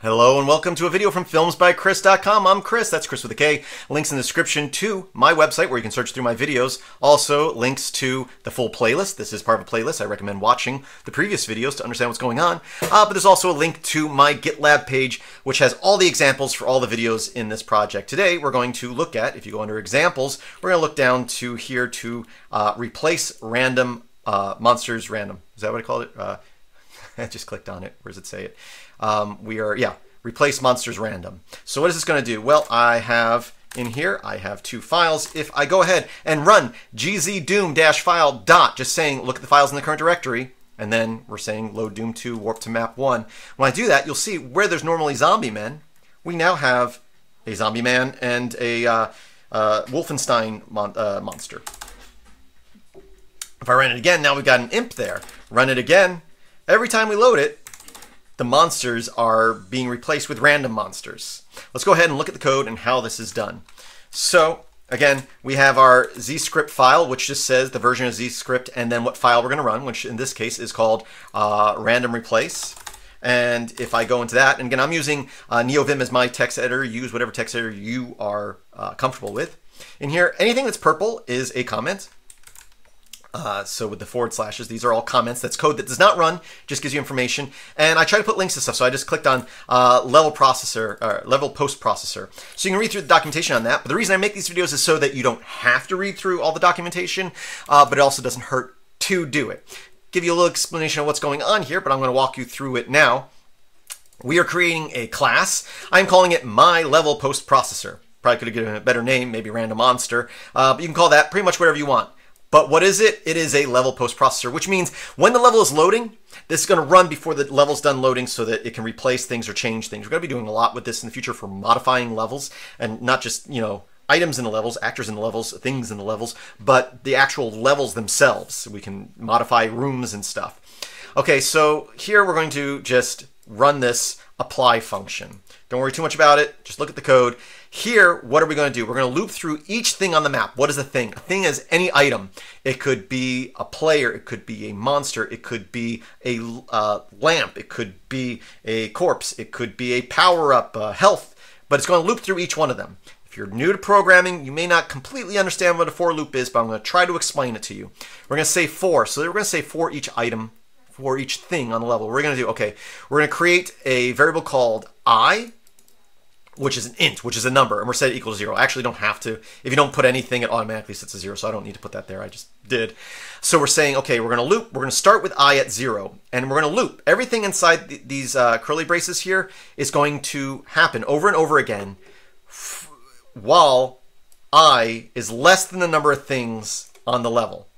Hello and welcome to a video from FilmsByChris.com. I'm Chris, that's Chris with a K. Links in the description to my website where you can search through my videos. Also, links to the full playlist. This is part of a playlist. I recommend watching the previous videos to understand what's going on. But there's also a link to my GitLab page, which has all the examples for all the videos in this project. Today, we're going to look at, if you go under examples, we're going to look down to here to replace random monsters random. Is that what I called it? I just clicked on it. Where does it say it? Replace monsters random. So what is this going to do? Well, I have in here, I have two files. If I go ahead and run gzdoom-file dot, just saying, look at the files in the current directory, and then we're saying load Doom 2, warp to map 1. When I do that, you'll see where there's normally zombie men, we now have a zombie man and a Wolfenstein monster. If I run it again, now we've got an imp there. Run it again. Every time we load it, the monsters are being replaced with random monsters. Let's go ahead and look at the code and how this is done. So again, we have our Zscript file, which just says the version of Zscript and then what file we're going to run, which in this case is called random replace. And if I go into that, and again, I'm using NeoVim as my text editor. Use whatever text editor you are comfortable with. In here, anything that's purple is a comment. So with the forward slashes, these are all comments. That's code that does not run, just gives you information. And I try to put links to stuff, so I just clicked on level post processor. So you can read through the documentation on that. But the reason I make these videos is so that you don't have to read through all the documentation, but it also doesn't hurt to do it. Give you a little explanation of what's going on here, but I'm going to walk you through it now. We are creating a class. I'm calling it my level post processor. Probably could have given it a better name, maybe random monster. But you can call that pretty much whatever you want. But what is it? It is a level post processor, which means when the level is loading, this is going to run before the level's done loading so that it can replace things or change things. We're going to be doing a lot with this in the future for modifying levels and not just, you know, items in the levels, actors in the levels, things in the levels, but the actual levels themselves. We can modify rooms and stuff. Okay, so here we're going to just run this apply function. Don't worry too much about it. Just look at the code. Here, what are we going to do? We're going to loop through each thing on the map. What is a thing? A thing is any item. It could be a player. It could be a monster. It could be a lamp. It could be a corpse. It could be a power-up, health. But it's going to loop through each one of them. If you're new to programming, you may not completely understand what a for loop is, but I'm going to try to explain it to you. We're going to say for. So we're going to say for each item, for each thing on the level. We're going to do, okay, we're going to create a variable called I, which is an int, which is a number, and we're set equal to 0. I actually don't have to. If you don't put anything, it automatically sets to 0, so I don't need to put that there. I just did. So we're saying, okay, we're going to loop. We're going to start with I at 0, and we're going to loop. Everything inside these curly braces here is going to happen over and over again while I is less than the number of things on the level.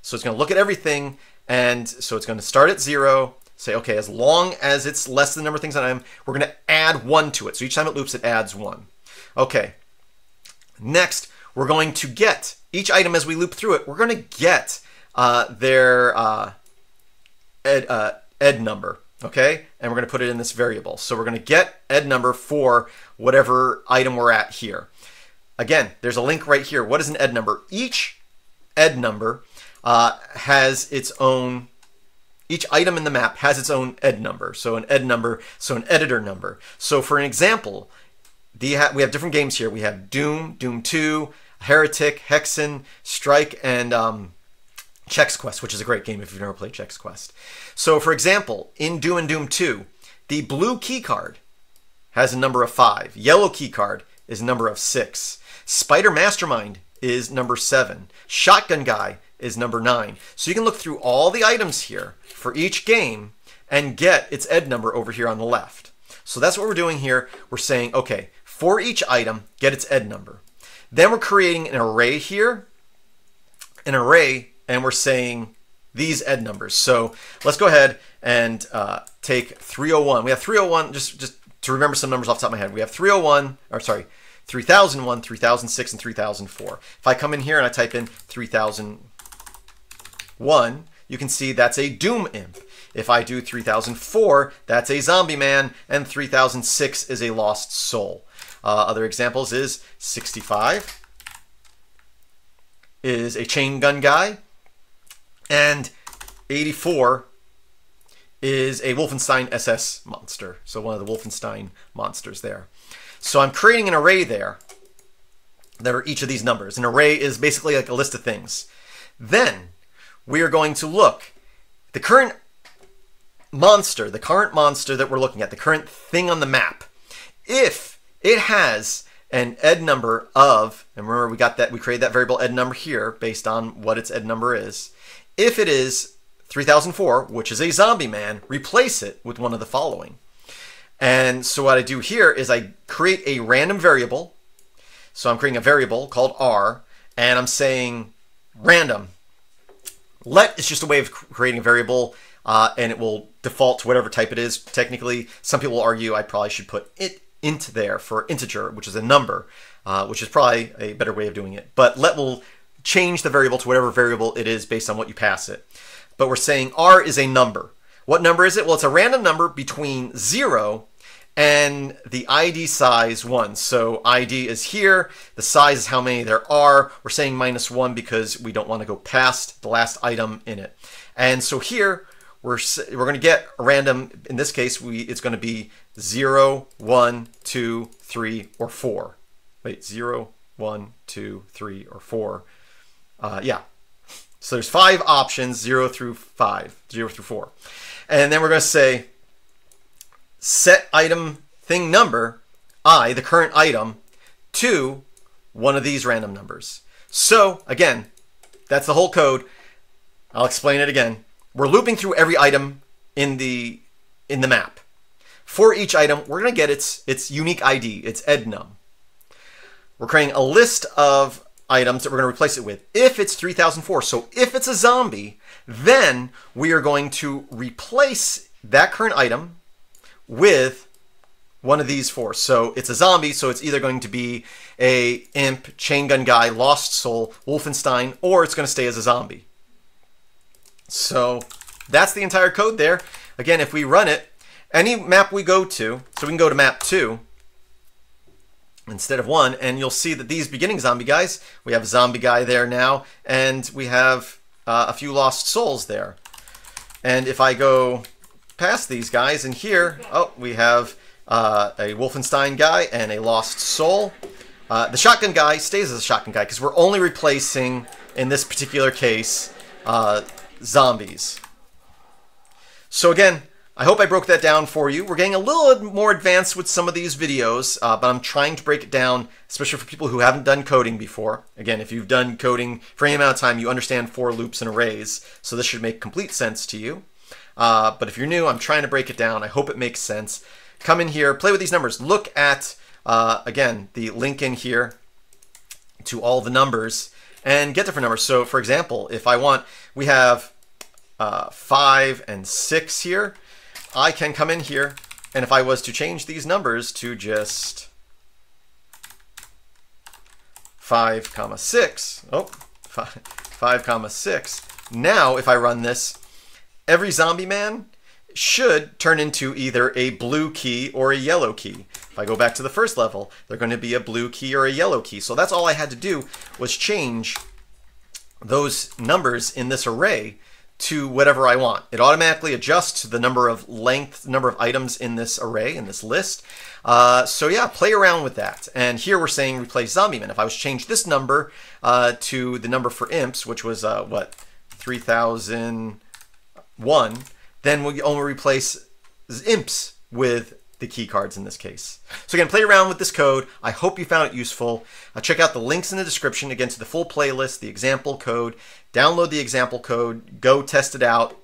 So it's going to look at everything, and so it's going to start at 0, say, okay, as long as it's less than the number of things that I am, we're going to add 1 to it. So each time it loops, it adds 1. Okay. Next, we're going to get each item as we loop through it. We're going to get their ed number, okay? And we're going to put it in this variable. So we're going to get ed number for whatever item we're at here. Again, there's a link right here. What is an ed number? Each ed number has its own. Each item in the map has its own ed number, so an ed number, so an editor number. So for an example, we have different games here. We have Doom, Doom 2, Heretic, Hexen, Strike, and Chex Quest, which is a great game if you've never played Chex Quest. So for example, in Doom and Doom 2, the blue key card has a number of 5. Yellow key card is a number of 6. Spider Mastermind is number 7. Shotgun Guy is number 9. So you can look through all the items here for each game and get its ed number over here on the left. So that's what we're doing here. We're saying, okay, for each item, get its ed number. Then we're creating an array here, an array, and we're saying these ed numbers. So let's go ahead and take 301. We have 301, just to remember some numbers off the top of my head. We have 301, or sorry, 3001, 3006, and 3004. If I come in here and I type in 3001, you can see that's a Doom imp. If I do 3004, that's a zombie man, and 3006 is a lost soul. Other examples is 65 is a chain gun guy, and 84 is a Wolfenstein SS monster. So one of the Wolfenstein monsters there. So I'm creating an array there that are each of these numbers. An array is basically like a list of things. Then we are going to look the current monster, that we're looking at, the current thing on the map. If it has an ed number of, and remember we got that, we created that variable ed number here based on what its ed number is. If it is 3004, which is a zombie man, replace it with one of the following. And so what I do here is I create a random variable. So I'm creating a variable called R, and I'm saying random. Let is just a way of creating a variable, and it will default to whatever type it is. Technically, some people argue I probably should put it int there for integer, which is a number, which is probably a better way of doing it. But let will change the variable to whatever variable it is based on what you pass it. But we're saying R is a number. What number is it? Well, it's a random number between 0 and the ID size 1. So ID is here. The size is how many there are. We're saying -1 because we don't want to go past the last item in it. And so here we're going to get a random. In this case, it's going to be 0, 1, 2, 3, or 4. Wait, 0, 1, 2, 3, or 4. Yeah. So there's 5 options, 0 through 4. And then we're going to say set item thing number, I, the current item, to one of these random numbers. So again, that's the whole code. I'll explain it again. We're looping through every item in the map. For each item, we're going to get its unique ID, its ednum. We're creating a list of items that we're going to replace it with. If it's 3004, so if it's a zombie, then we are going to replace that current item with one of these 4. So it's a zombie, so it's either going to be a imp, chain gun guy, lost soul, Wolfenstein, or it's going to stay as a zombie. So that's the entire code there. Again, if we run it, any map we go to, so we can go to map 2 instead of 1, and you'll see that these beginning zombie guys, we have a zombie guy there now, and we have a few lost souls there. And if I go past these guys in here, oh, we have a Wolfenstein guy and a lost soul. The shotgun guy stays as a shotgun guy because we're only replacing, in this particular case, zombies. So again, I hope I broke that down for you. We're getting a little more advanced with some of these videos, but I'm trying to break it down, especially for people who haven't done coding before. Again, if you've done coding for any amount of time, you understand for loops and arrays, so this should make complete sense to you. But if you're new, I'm trying to break it down. I hope it makes sense. Come in here, play with these numbers. Look at, again, the link in here to all the numbers and get different numbers. So for example, if I want, we have 5 and 6 here. I can come in here, and if I was to change these numbers to just 5, 6, oh, 5, 6. Now, if I run this, every zombie man should turn into either a blue key or a yellow key. If I go back to the first level, they're going to be a blue key or a yellow key. So that's all I had to do was change those numbers in this array to whatever I want. It automatically adjusts to the number of items in this array, in this list. So yeah, play around with that. And here we're saying replace zombie man. If I was to change this number to the number for imps, which was what, 3001, then we'll only replace imps with the key cards in this case. So again, play around with this code. I hope you found it useful. Check out the links in the description, again, to the full playlist, the example code. Download the example code, go test it out,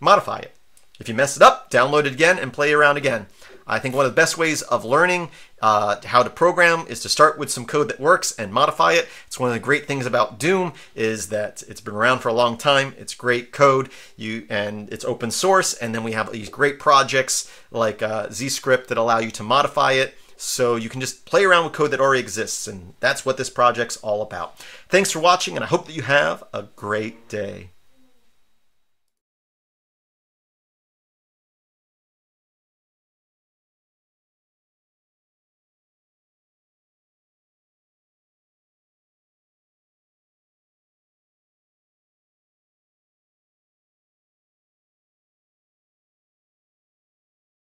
modify it. If you mess it up, download it again and play around again. I think one of the best ways of learning how to program is to start with some code that works and modify it. It's one of the great things about Doom is that it's been around for a long time. It's great code, and it's open source. And then we have these great projects like Zscript that allow you to modify it. So you can just play around with code that already exists. And that's what this project's all about. Thanks for watching, and I hope that you have a great day.